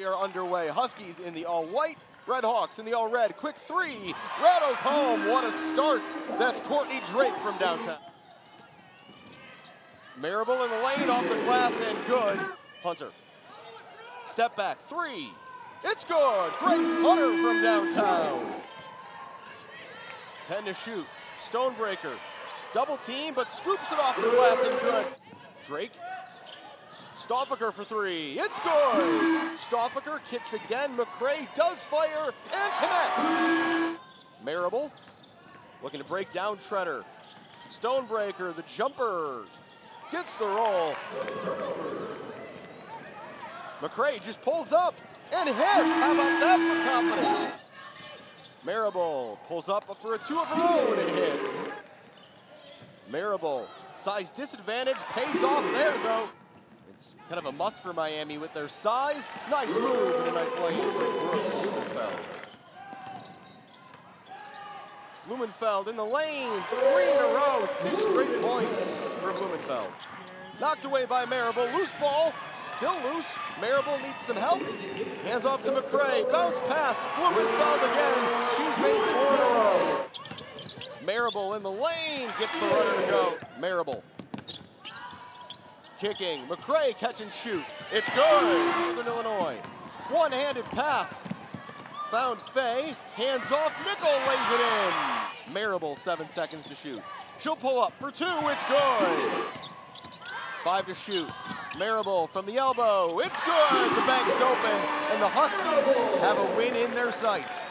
We are underway. Huskies in the all-white, Red Hawks in the all-red. Quick three, rattles home. What a start. That's Courtney Drake from downtown. Marable in the lane, off the glass and good. Hunter, step back, three. It's good. Grace Hunter from downtown. 10 to shoot. Stonebreaker, double team, but scoops it off the glass and good. Drake, Stauffacher for three. It's good. Stauffacher kicks again. McCrae does fire and connects. Marable looking to break down Treder. Stonebreaker, the jumper, gets the roll. McCrae just pulls up and hits. How about that for confidence? Marable pulls up for a two of her own and hits. Marable, size disadvantage, pays off there though. It's kind of a must for Miami with their size. Nice move and a nice lane for Blumenfeld. Blumenfeld in the lane, three in a row, 6 straight points for Blumenfeld. Knocked away by Marable, loose ball, still loose. Marable needs some help. Hands off to McCrae, bounce pass, Blumenfeld again. She's made 4 in a row. Marable in the lane, gets the runner to go. Marable, kicking, McCrae catch and shoot. It's good, Northern Illinois. One-handed pass, found Faye, hands off, Nickel lays it in. Marable, 7 seconds to shoot. She'll pull up for two, it's good. 5 to shoot. Marable from the elbow. It's good. The bank's open, and the Huskies have a win in their sights.